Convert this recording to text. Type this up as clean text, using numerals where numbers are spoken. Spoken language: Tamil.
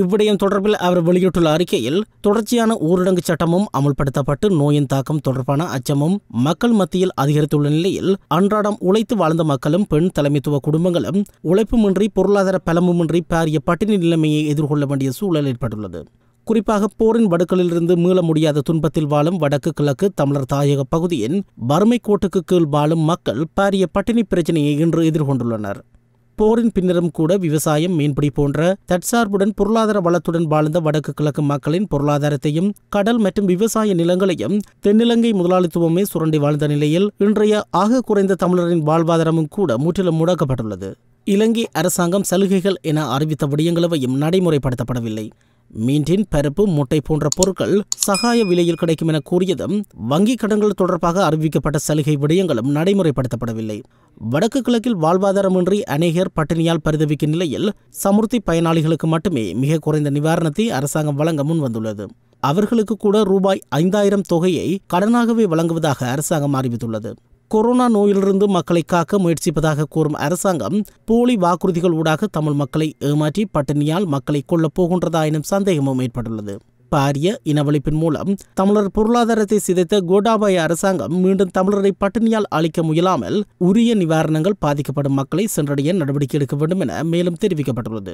இவ்விடயம் தொடர்பில் அவர் வெளியிட்டுள்ள அறிக்கையில், தொடர்ச்சியான ஊரடங்கு சட்டமும் அமுல்படுத்தப்பட்டு நோயின் தாக்கம் தொடர்பான அச்சமும் மக்கள் மத்தியில் அதிகரித்துள்ள நிலையில் அன்றாடம் உழைத்து வாழ்ந்த மக்களும் பெண் தலைமைத்துவ குடும்பங்களும் உழைப்புமின்றி பொருளாதார பலமுமின்றி பாரிய பட்டினி நிலைமையை எதிர்கொள்ள வேண்டிய சூழல் ஏற்பட்டுள்ளது. குறிப்பாக போரின் வடுக்களிலிருந்து மீள முடியாத துன்பத்தில் வாழும் வடக்கு கிழக்கு தமிழர் தாயக பகுதியின் வறுமை கோட்டுக்கு கீழ் வாழும் மக்கள் பாரிய பட்டினி பிரச்சினையை இன்று எதிர்கொண்டுள்ளனர். போரின் பின்னரும் கூட விவசாயம், மீன்பிடி போன்ற தற்சார்புடன் பொருளாதார வளத்துடன் வாழ்ந்த வடக்கு கிழக்கு மக்களின் பொருளாதாரத்தையும் கடல் மற்றும் விவசாய நிலங்களையும் தென்னிலங்கை முதலாளித்துவமே சுரண்டி வாழ்ந்த நிலையில் இன்றைய ஆக குறைந்த தமிழரின் வாழ்வாதாரமும் கூட முற்றிலும் முடக்கப்பட்டுள்ளது. இலங்கை அரசாங்கம் சலுகைகள் என அறிவித்த விடயங்களவையும் நடைமுறைப்படுத்தப்படவில்லை. மீன்டின் பருப்பு, முட்டை போன்ற பொருட்கள் சகாய விலையில் கிடைக்கும் என கூறியதும் வங்கி கடன்கள் தொடர்பாக அறிவிக்கப்பட்ட சலுகை விடயங்களும் நடைமுறைப்படுத்தப்படவில்லை. வடக்கு கிழக்கில் வாழ்வாதாரமின்றி அநேகர் பட்டினியால் பரிதவிக்கும் நிலையில் சமுர்த்தி பயனாளிகளுக்கு மட்டுமே மிக குறைந்த நிவாரணத்தை அரசாங்கம் வழங்க முன்வந்துள்ளது. அவர்களுக்கு கூட ரூபாய் 5000 தொகையை கடனாகவே வழங்குவதாக அரசாங்கம் அறிவித்துள்ளது. கொரோனா நோயிலிருந்து மக்களை காக்க முயற்சிப்பதாக கூறும் அரசாங்கம் போலி வாக்குறுதிகள் ஊடாக தமிழ் மக்களை ஏமாற்றி பட்டினியால் மக்களை கொல்லப் போகின்றதா எனும் சந்தேகமும் ஏற்பட்டுள்ளது. பாரிய இனவழிப்பின் மூலம் தமிழர் பொருளாதாரத்தை சிதைத்த கோட்டாபய அரசாங்கம் மீண்டும் தமிழரை பட்டினியால் அழிக்க முயலாமல் உரிய நிவாரணங்கள் பாதிக்கப்படும் மக்களை சென்றடைய நடவடிக்கை எடுக்க வேண்டும் என மேலும் தெரிவிக்கப்பட்டுள்ளது.